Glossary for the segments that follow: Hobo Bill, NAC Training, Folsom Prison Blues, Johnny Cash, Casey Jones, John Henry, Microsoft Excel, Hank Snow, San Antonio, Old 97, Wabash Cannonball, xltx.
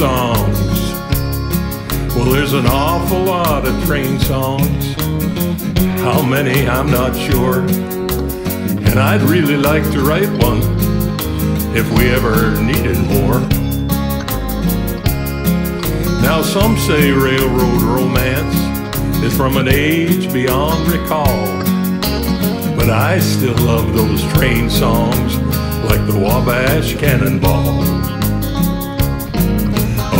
songs. Well, there's an awful lot of train songs. How many, I'm not sure. And I'd really like to write one if we ever needed more. Now some say railroad romance is from an age beyond recall, but I still love those train songs like the Wabash Cannonball.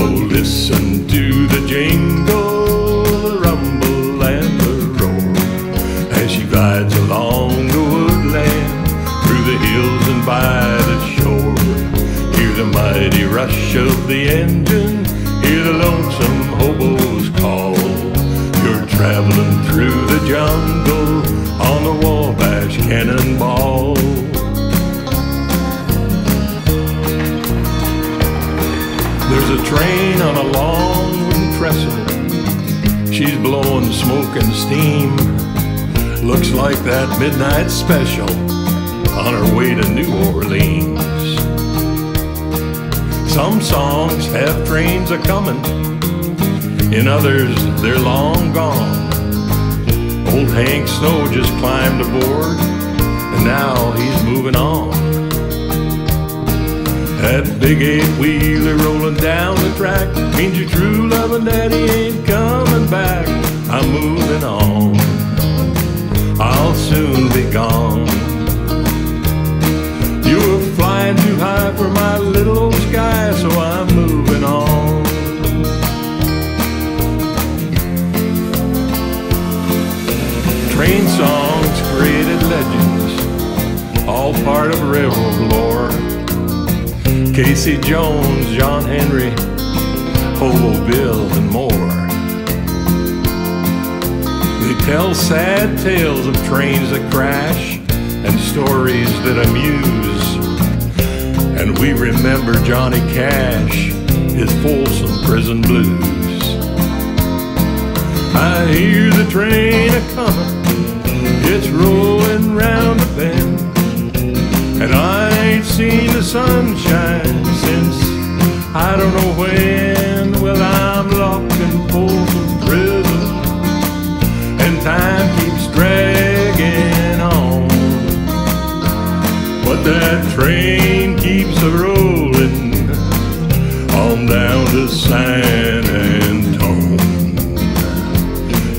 Oh, listen to the jingle, the rumble and the roar, as she glides along the woodland, through the hills and by the shore. Hear the mighty rush of the engine, hear the lonesome hobo's call. You're traveling through the jungle on the Wabash Cannonball. There's a train on a long trestle, she's blowing smoke and steam. Looks like that midnight special on her way to New Orleans. Some songs have trains a-comin', in others they're long gone. Old Hank Snow just climbed aboard, and now he's moving on. That big eight-wheeler rolling down the track means your true lovin' daddy ain't coming back. I'm moving on, I'll soon be gone. You were flying too high for my little old sky, so I'm moving on. Train songs created legends, all part of railroad lore. Casey Jones, John Henry, Hobo Bill, and more. They tell sad tales of trains that crash and stories that amuse. And we remember Johnny Cash, his Folsom Prison Blues. I hear the train a-comin', it's rolling round the bend, and I ain't seen the sunshine since I don't know when. Well, I'm locked in Folsom Prison, and time keeps dragging on, but that train keeps a-rollin' on down to San Antonio.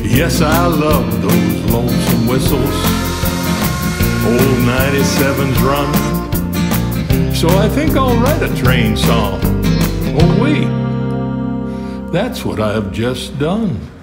Yes, I love those lonesome whistles, Old 97's run, so I think I'll write a train song. Oh wait, that's what I've just done.